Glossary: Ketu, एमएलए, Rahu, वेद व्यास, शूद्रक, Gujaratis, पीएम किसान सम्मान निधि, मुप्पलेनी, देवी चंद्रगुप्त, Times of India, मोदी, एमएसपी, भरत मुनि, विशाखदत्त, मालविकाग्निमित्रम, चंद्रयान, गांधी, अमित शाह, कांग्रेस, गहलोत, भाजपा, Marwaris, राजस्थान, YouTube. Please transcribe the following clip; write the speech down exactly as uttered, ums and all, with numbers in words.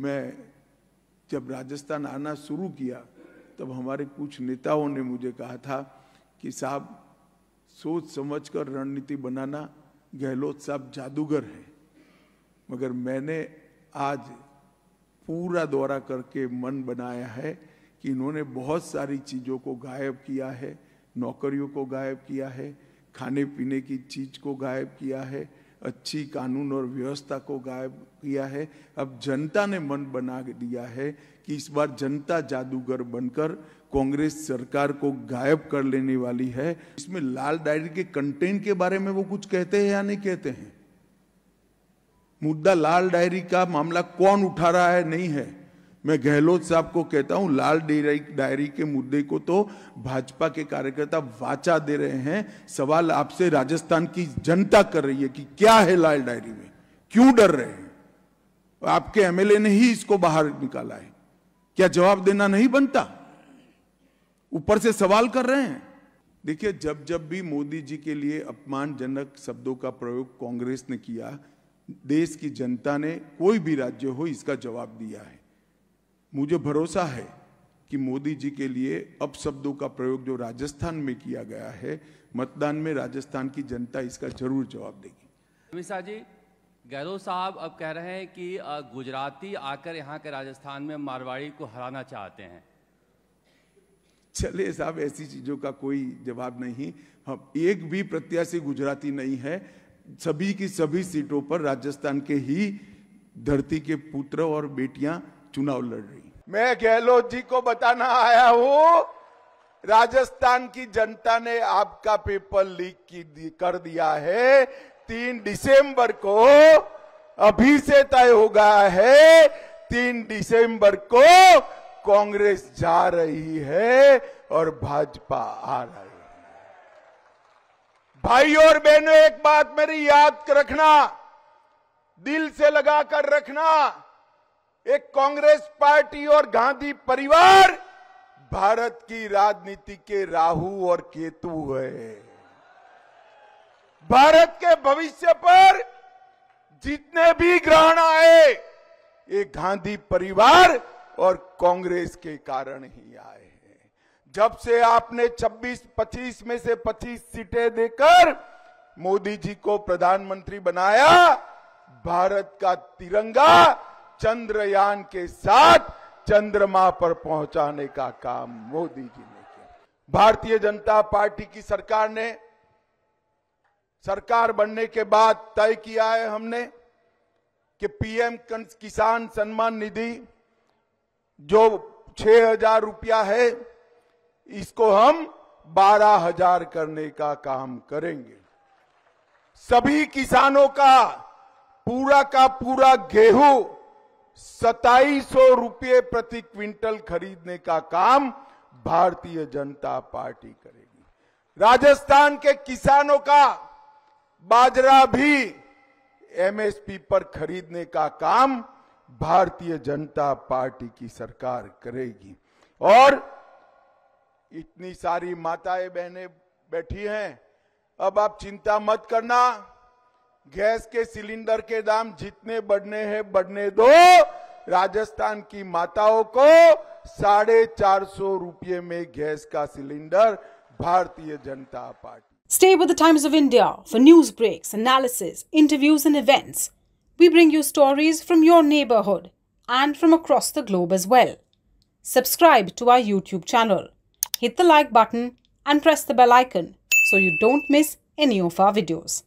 मैं जब राजस्थान आना शुरू किया तब हमारे कुछ नेताओं ने मुझे कहा था कि साहब सोच समझकर रणनीति बनाना, गहलोत साहब जादूगर हैं। मगर मैंने आज पूरा दौरा करके मन बनाया है कि इन्होंने बहुत सारी चीज़ों को गायब किया है, नौकरियों को गायब किया है, खाने पीने की चीज़ को गायब किया है, अच्छी कानून और व्यवस्था को गायब किया है। अब जनता ने मन बना दिया है कि इस बार जनता जादूगर बनकर कांग्रेस सरकार को गायब कर लेने वाली है। इसमें लाल डायरी के कंटेंट के बारे में वो कुछ कहते हैं या नहीं कहते हैं, मुद्दा लाल डायरी का मामला कौन उठा रहा है नहीं है। मैं गहलोत साहब को कहता हूं, लाल डायरी के मुद्दे को तो भाजपा के कार्यकर्ता वाचा दे रहे हैं। सवाल आपसे राजस्थान की जनता कर रही है कि क्या है लाल डायरी में, क्यों डर रहे हैं? आपके एमएलए ने ही इसको बाहर निकाला है, क्या जवाब देना नहीं बनता? ऊपर से सवाल कर रहे हैं। देखिए, जब जब भी मोदी जी के लिए अपमानजनक शब्दों का प्रयोग कांग्रेस ने किया, देश की जनता ने, कोई भी राज्य हो, इसका जवाब दिया है। मुझे भरोसा है कि मोदी जी के लिए अपशब्दों का प्रयोग जो राजस्थान में किया गया है, मतदान में राजस्थान की जनता इसका जरूर जवाब देगी। अमित शाह जी, गहलोत साहब अब कह रहे हैं कि गुजराती आकर यहाँ के राजस्थान में मारवाड़ी को हराना चाहते हैं। चलिए साहब, ऐसी चीजों का कोई जवाब नहीं। हम एक भी प्रत्याशी गुजराती नहीं है, सभी की सभी सीटों पर राजस्थान के ही धरती के पुत्र और बेटियां चुनाव लड़ रही। मैं गहलोत जी को बताना आया हूं, राजस्थान की जनता ने आपका पेपर लीक कर दिया है। तीन दिसंबर को, अभी से तय हो गया है, तीन दिसंबर को कांग्रेस जा रही है और भाजपा आ रही है। भाई और बहनों, एक बात मेरी याद रखना, दिल से लगाकर रखना, एक कांग्रेस पार्टी और गांधी परिवार भारत की राजनीति के राहु और केतु है। भारत के भविष्य पर जितने भी ग्रहण आए, ये गांधी परिवार और कांग्रेस के कारण ही आए हैं। जब से आपने छब्बीस पच्चीस में से पच्चीस सीटें देकर मोदी जी को प्रधानमंत्री बनाया, भारत का तिरंगा चंद्रयान के साथ चंद्रमा पर पहुंचाने का काम मोदी जी ने किया। भारतीय जनता पार्टी की सरकार ने, सरकार बनने के बाद तय किया है हमने कि पीएम किसान सम्मान निधि जो छह हजार रुपया है, इसको हम बारह हजार करने का काम करेंगे। सभी किसानों का पूरा का पूरा गेहूं सत्ताईस सौ रुपये प्रति क्विंटल खरीदने का काम भारतीय जनता पार्टी करेगी। राजस्थान के किसानों का बाजरा भी एमएसपी पर खरीदने का काम भारतीय जनता पार्टी की सरकार करेगी। और इतनी सारी माताएं बहनें बैठी हैं, अब आप चिंता मत करना, गैस के सिलेंडर के दाम जितने बढ़ने हैं बढ़ने दो। राजस्थान की माताओं को साढ़े चार सौ रुपये में गैस का cylinder Bharatiya Janata party. Stay with the Times of India for news breaks, analysis, interviews and events. We bring you stories from your neighborhood and from across the globe as well. Subscribe to our YouTube channel. Hit the like button and press the bell icon so you don't miss any of our videos.